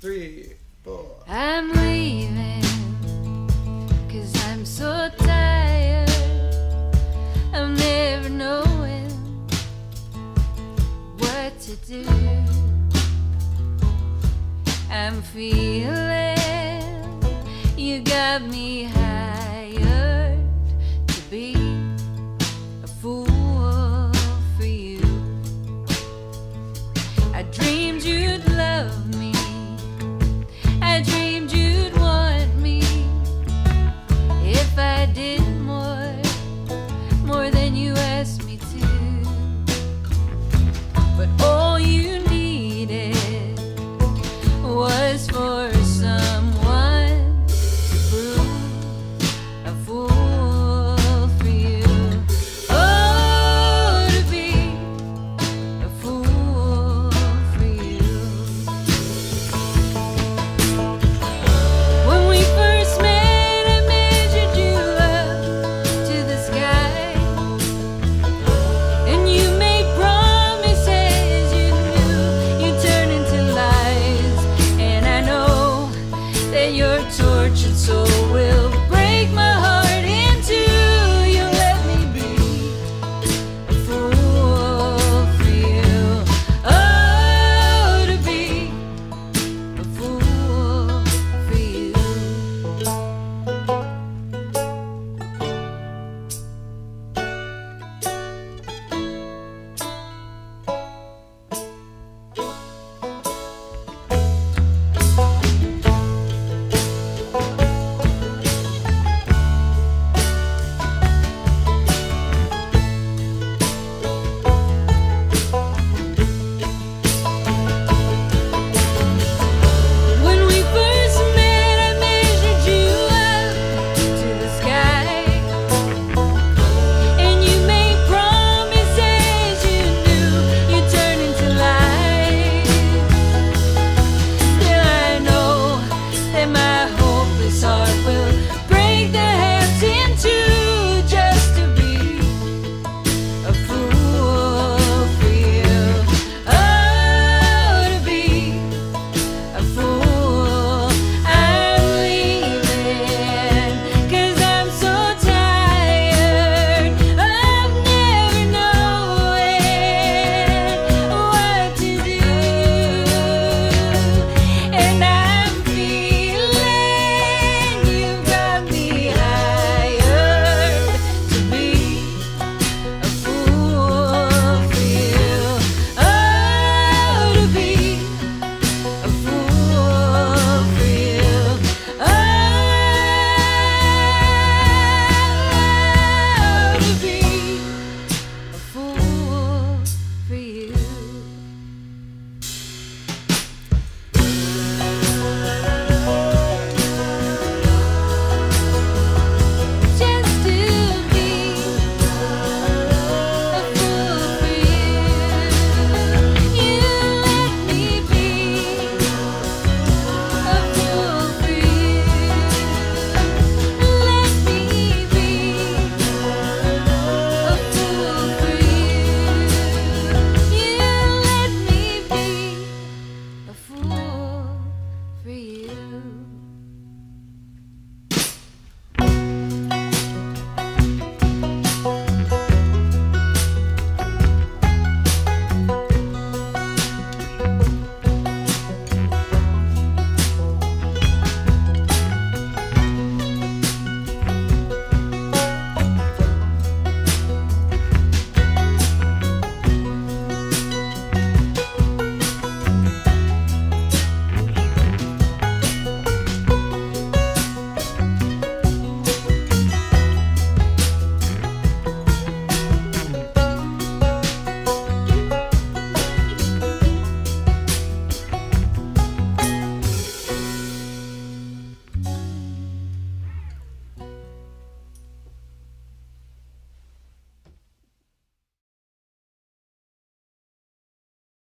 3, 4. I'm leaving, 'cause I'm so tired of never knowing what to do. I'm feeling you got me high.